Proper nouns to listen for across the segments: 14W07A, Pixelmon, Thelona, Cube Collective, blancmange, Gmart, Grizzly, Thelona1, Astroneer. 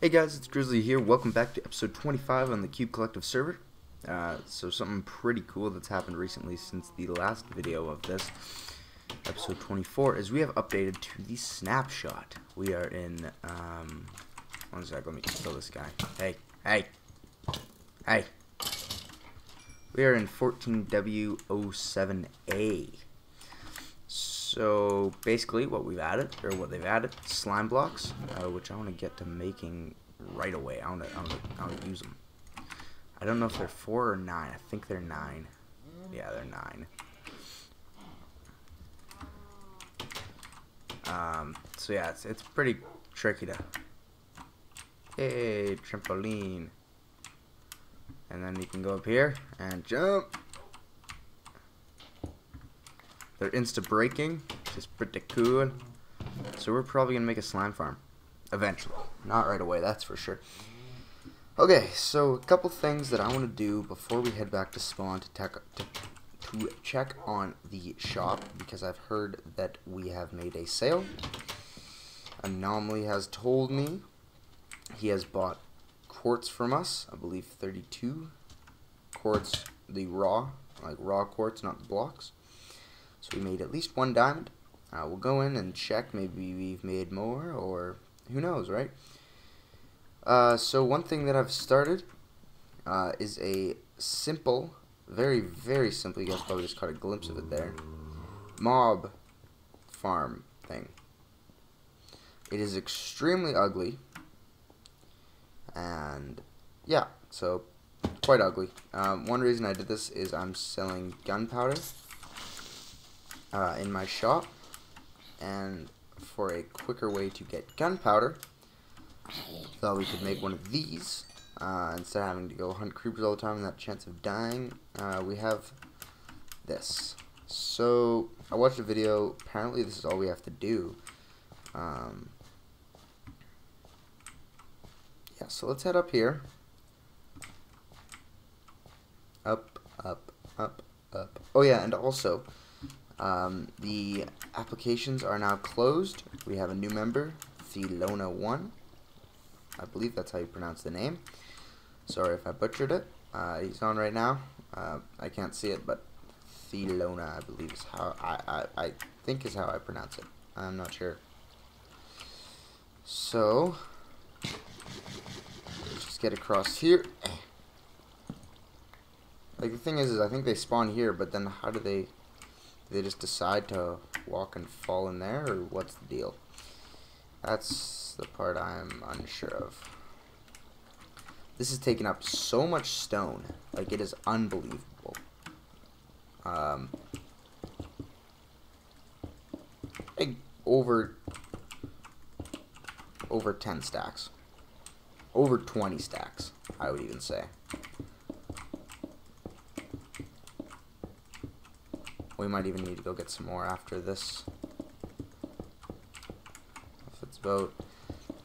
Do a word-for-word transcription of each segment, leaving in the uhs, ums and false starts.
Hey guys, it's Grizzly here. Welcome back to episode twenty-five on the Cube Collective server. Uh, so something pretty cool that's happened recently since the last video of this, episode twenty-four, is we have updated to the snapshot. We are in, um, one sec, let me kill this guy. Hey, hey, hey. We are in fourteen W zero seven A. So basically what we've added, or what they've added, slime blocks, uh, which I want to get to making right away. I want to, I want to, I want to use them. I don't know if they're four or nine. I think they're nine. Yeah, they're nine. Um, so yeah, it's, it's pretty tricky to... Hey, trampoline. And then you can go up here and jump. They're insta-breaking, which is pretty cool. So we're probably going to make a slime farm. Eventually. Not right away, that's for sure. Okay, so a couple things that I want to do before we head back to spawn to, tech, to, to check on the shop. Because I've heard that we have made a sale. Anomaly has told me he has bought quartz from us. I believe thirty-two. Quartz, the raw, like raw quartz, not the blocks. So we made at least one diamond. Uh, we'll go in and check. Maybe we've made more, or who knows, right? Uh, so one thing that I've started uh, is a simple, very, very simple, you guys probably just caught a glimpse of it there, mob farm thing. It is extremely ugly. And, yeah, so quite ugly. Um, one reason I did this is I'm selling gunpowder. Uh, in my shop, and for a quicker way to get gunpowder, thought we could make one of these uh, instead of having to go hunt creepers all the time and that chance of dying. Uh, we have this. So I watched a video. Apparently, this is all we have to do. Um, yeah. So let's head up here. Up, up, up, up. Oh yeah, and also. Um, the applications are now closed. We have a new member, Thelona one. I believe that's how you pronounce the name. Sorry if I butchered it. Uh, he's on right now. Uh, I can't see it, but Thelona, I believe, is how I, I, I think is how I pronounce it. I'm not sure. So, let's just get across here. Like, the thing is, is I think they spawn here, but then how do they... They just decide to walk and fall in there, or what's the deal? That's the part I'm unsure of. This is taking up so much stone. Like, it is unbelievable. Um, like over, over ten stacks. Over twenty stacks, I would even say. We might even need to go get some more after this. If it's about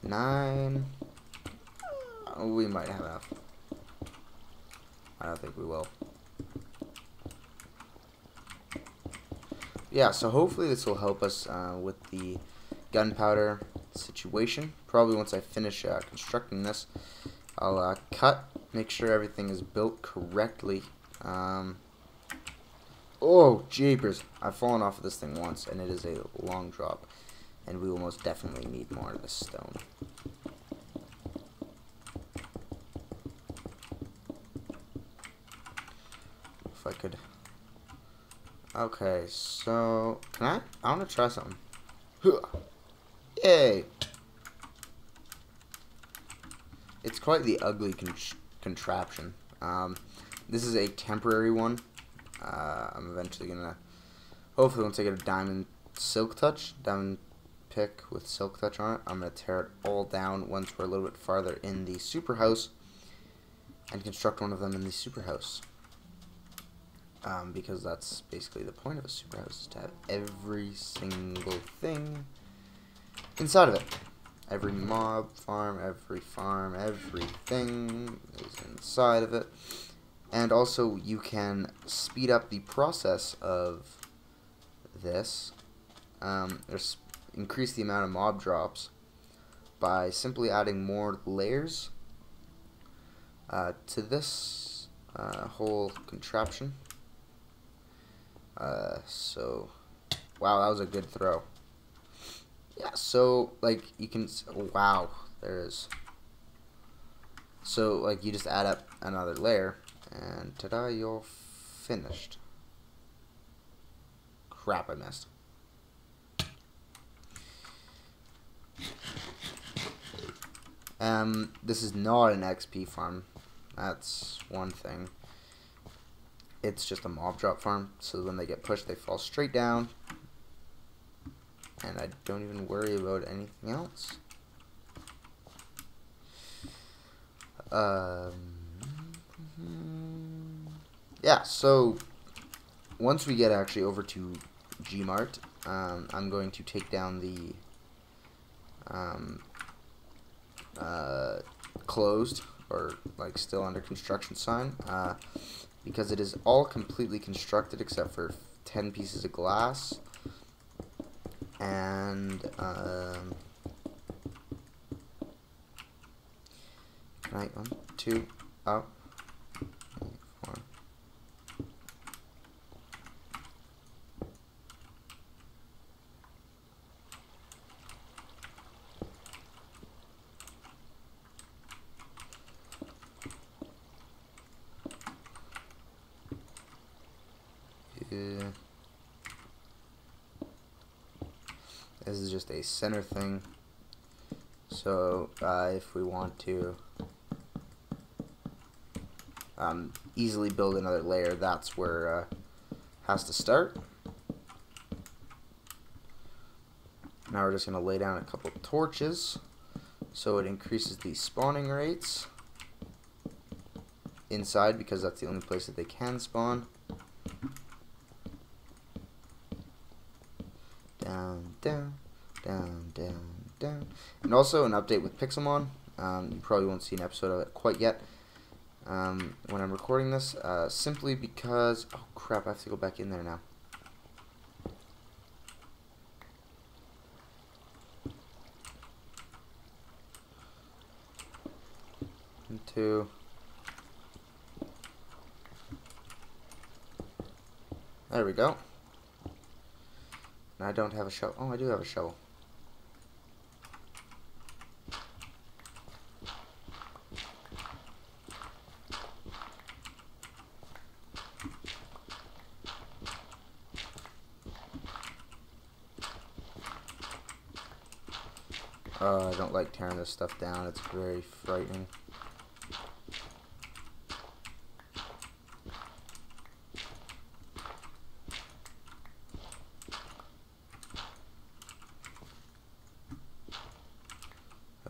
nine, oh, we might have enough. I don't think we will. Yeah, so hopefully this will help us uh, with the gunpowder situation. Probably once I finish uh, constructing this, I'll uh, cut, make sure everything is built correctly. Um, Oh, jeepers. I've fallen off of this thing once, and it is a long drop. And we will most definitely need more of this stone. If I could... Okay, so... Can I? I want to try something. Yay! It's quite the ugly con contraption. Um, this is a temporary one. Uh, I'm eventually gonna, hopefully once I get a diamond silk touch, diamond pick with silk touch on it, I'm gonna tear it all down once we're a little bit farther in the super house and construct one of them in the super house. Um, because that's basically the point of a super house, is to have every single thing inside of it. Every mob farm, every farm, everything is inside of it. And also, you can speed up the process of this, um, or increase the amount of mob drops by simply adding more layers uh, to this uh, whole contraption. Uh, so, wow, that was a good throw. Yeah, so, like, you can, wow, there it is. So, like, you just add up another layer, and ta-da, you're finished. Crap, I missed. Um, this is not an X P farm. That's one thing. It's just a mob drop farm, so when they get pushed, they fall straight down. And I don't even worry about anything else. Um, yeah, so once we get actually over to Gmart, um, I'm going to take down the um, uh, closed or like still under construction sign. Uh, because it is all completely constructed except for ten pieces of glass and um, right, one, two, up, four. This is just a center thing, so uh, if we want to um, easily build another layer, that's where it uh, has to start. Now we're just going to lay down a couple of torches so it increases the spawning rates inside, because that's the only place that they can spawn. Down, down, down, down, down. And also an update with Pixelmon. Um, you probably won't see an episode of it quite yet um, when I'm recording this, uh, simply because, oh crap, I have to go back in there now. And two. There we go. I don't have a shovel. Oh, I do have a shovel. Oh, I don't like tearing this stuff down. It's very frightening.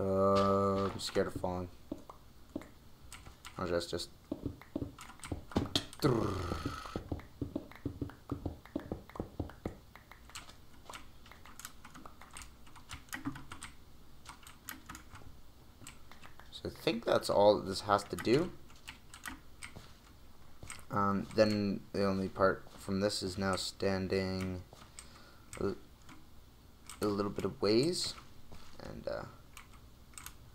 Uh, I'm scared of falling. Or just, just. So I think that's all that this has to do. Um, then the only part from this is now standing a little bit of ways. And, uh,.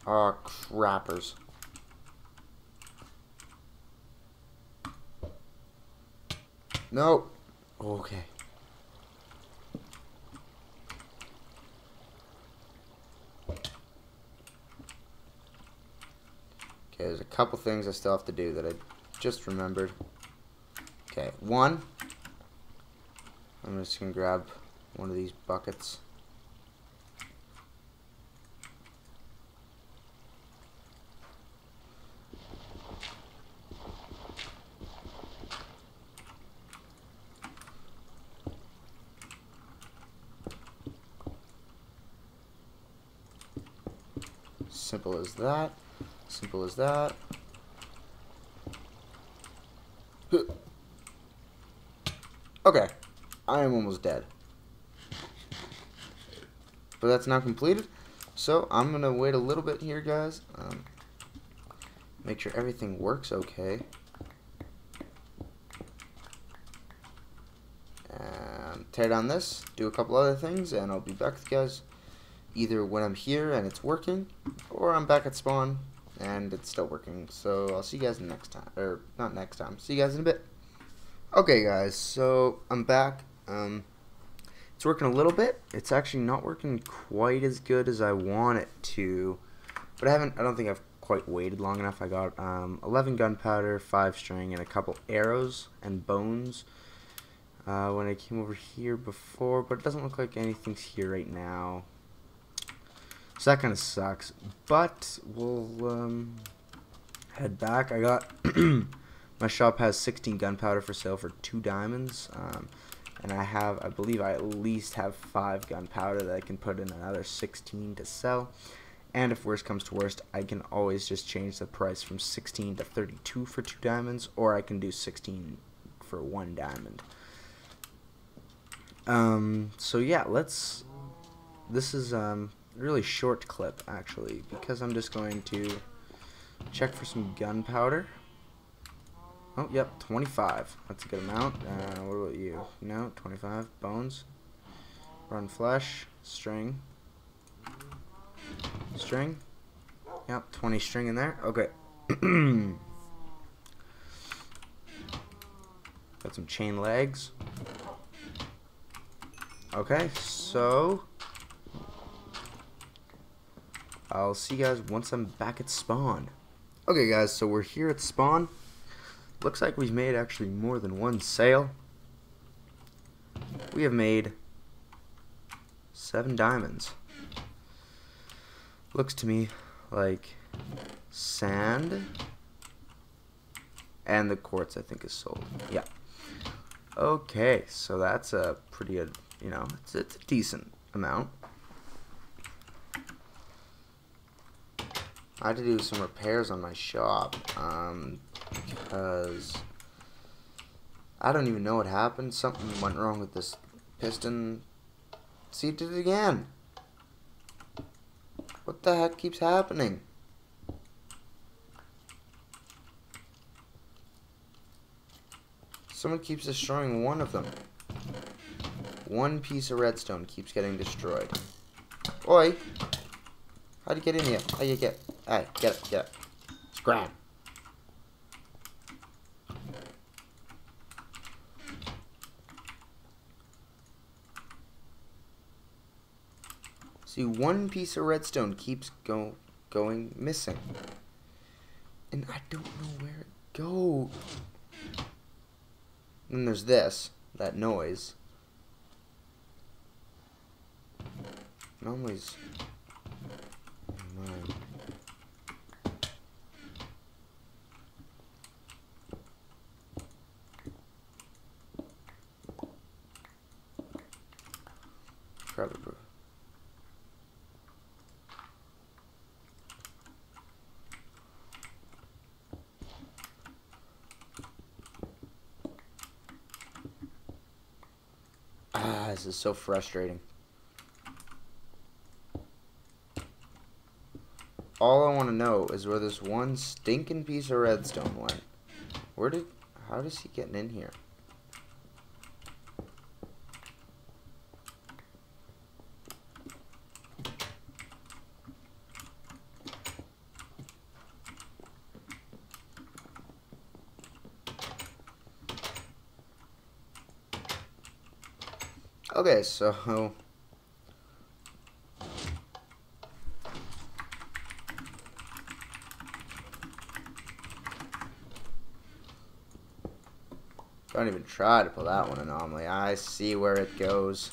Oh, crappers. No. Okay. Okay, there's a couple things I still have to do that I just remembered. Okay, one. I'm just going to grab one of these buckets. Simple as that. Simple as that. Okay. I am almost dead. But that's not completed. So I'm going to wait a little bit here, guys. Um, make sure everything works okay. Um, tear down this. Do a couple other things. And I'll be back with you guys either when I'm here and it's working, or I'm back at spawn and it's still working. So I'll see you guys next time, or not next time, see you guys in a bit. Okay guys, so I'm back. Um, it's working a little bit. It's actually not working quite as good as I want it to, but I haven't, I don't think I've quite waited long enough. I got um, eleven gunpowder, five string, and a couple arrows and bones uh, when I came over here before, but it doesn't look like anything's here right now. So that kind of sucks, but we'll um, head back. I got my shop has sixteen gunpowder for sale for two diamonds, um, and I have, I believe I at least have five gunpowder that I can put in another sixteen to sell. And if worst comes to worst, I can always just change the price from sixteen to thirty-two for two diamonds, or I can do sixteen for one diamond. Um, so yeah, let's. This is um. really short clip actually, because I'm just going to check for some gunpowder. Oh yep, twenty-five, that's a good amount. Uh, what about you? No, twenty-five. Bones, run flesh, string, string, yep, twenty string in there. Okay. Got some chain legs. Okay, so I'll see you guys once I'm back at spawn. Okay guys, so we're here at spawn. Looks like we've made actually more than one sale. We have made seven diamonds. Looks to me like sand and the quartz I think is sold. Yeah. Okay, so that's a pretty good, you know, it's, it's a decent amount. I had to do some repairs on my shop um, because I don't even know what happened. Something went wrong with this piston. See, it did it again. What the heck keeps happening? Someone keeps destroying one of them. One piece of redstone keeps getting destroyed. Oi! How'd you get in here? How you get? Alright, get it, get it. It's grand. See, one piece of redstone keeps go going missing. And I don't know where it goes. And there's this, that noise. Anomalies. Incredible. Ah, this is so frustrating. All I want to know is where this one stinking piece of redstone went. Where did... How is he getting in here? Okay, so... Don't even try to pull that one anomaly. I see where it goes.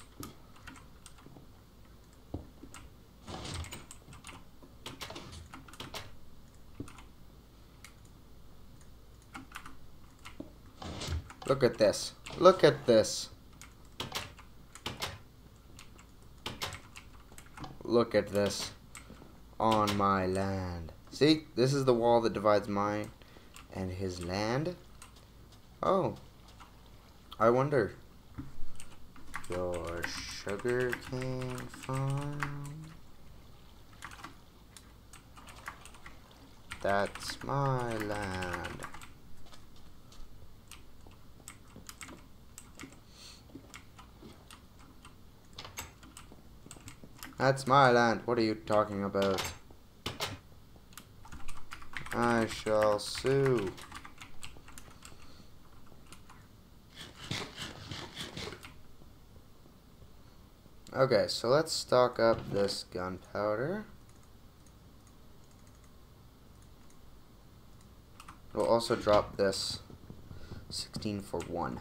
Look at this. Look at this. Look at this. On my land. See? This is the wall that divides mine and his land. Oh. I wonder. Your sugar cane farm. That's my land. That's my land. What are you talking about? I shall sue. Okay, so let's stock up this gunpowder. We'll also drop this sixteen for one.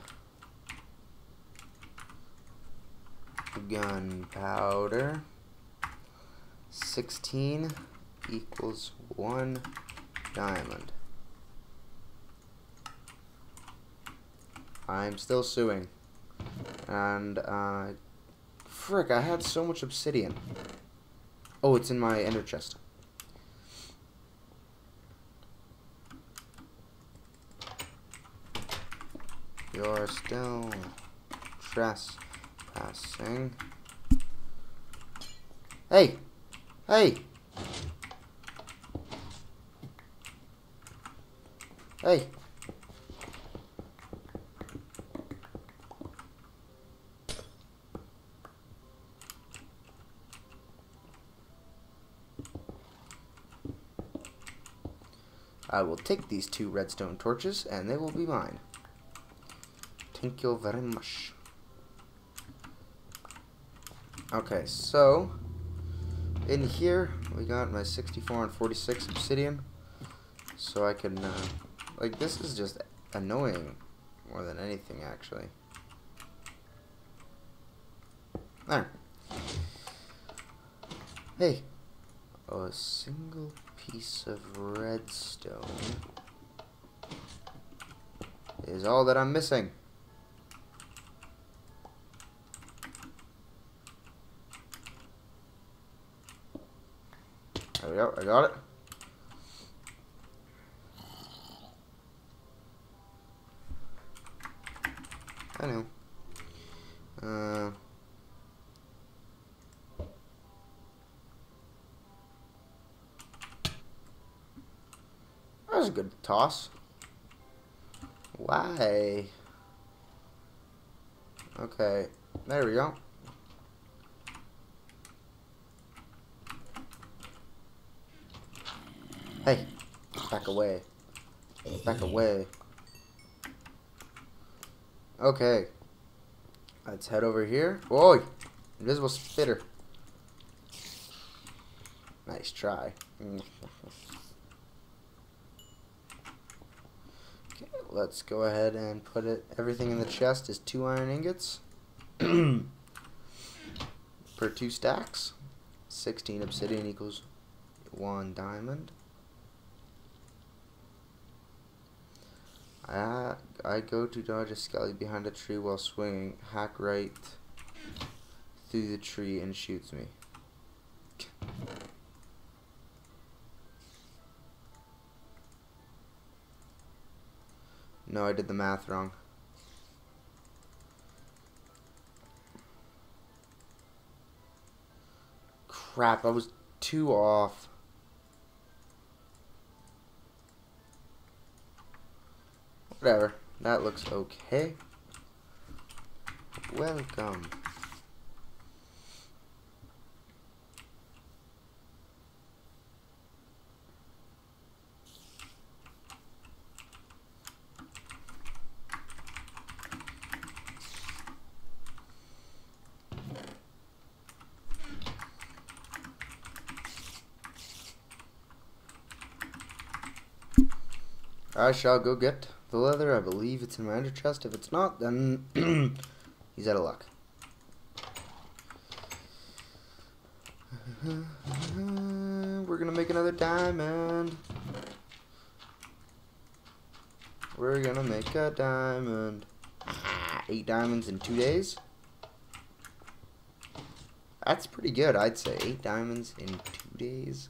Gunpowder. sixteen equals one diamond. I'm still suing. And, uh... frick, I had so much obsidian. Oh, it's in my ender chest. You're still trespassing. Hey! Hey! Hey! I will take these two redstone torches, and they will be mine. Thank you very much. Okay, so in here we got my sixty-four and forty-six obsidian, so I can uh, like this is just annoying more than anything actually. There. Hey, oh, a single piece of redstone is all that I'm missing. There we go, I got it. I know. Uh, that was a good toss. Why? Okay, there we go. Hey, back away. Back away. Okay. Let's head over here. Whoa! Invisible spitter. Nice try. Okay, let's go ahead and put it. Everything in the chest is two iron ingots. For two stacks. sixteen obsidian equals one diamond. I, I go to dodge a skelly behind a tree while swinging. Hack right through the tree and shoots me. No, I did the math wrong. Crap, I was two off. Whatever, that looks okay. Welcome. I shall go get the leather. I believe it's in my under chest. If it's not, then he's out of luck. We're gonna make another diamond. We're gonna make a diamond. Eight diamonds in two days. That's pretty good, I'd say. Eight diamonds in two days.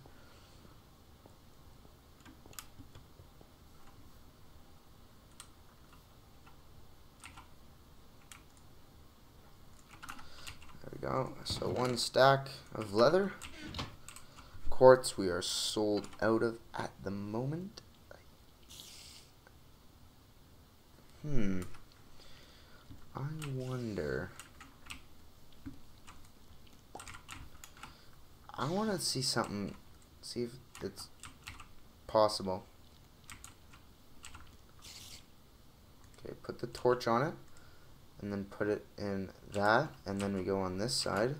Oh, so one stack of leather. Quartz we are sold out of at the moment. Hmm. I wonder I want to see something, see if it's possible. Okay, put the torch on it, and then put it in that, and then we go on this side.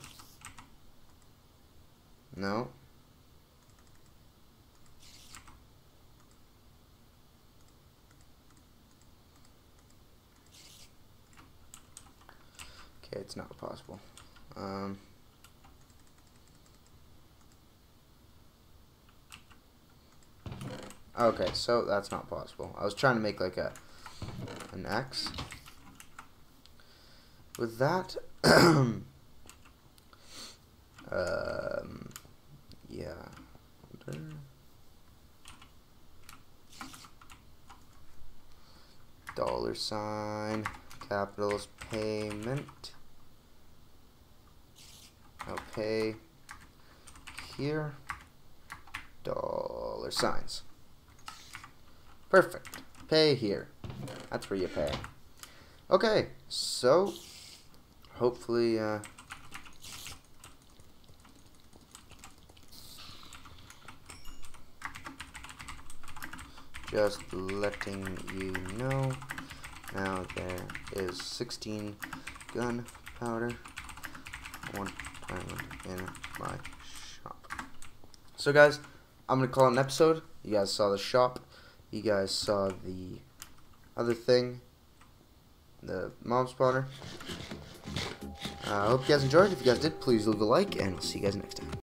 No. Okay, it's not possible. Um, okay, so that's not possible. I was trying to make like a an X. With that, um, yeah. Dollar sign, capitals, payment. I'll pay here, dollar signs. Perfect. Pay here. That's where you pay. Okay, so hopefully uh, just letting you know, now there is sixteen gunpowder one diamond in my shop. So guys, I'm gonna call it an episode. You guys saw the shop. You guys saw the other thing, the mob spawner. I uh, hope you guys enjoyed. If you guys did, please leave a like, and we'll see you guys next time.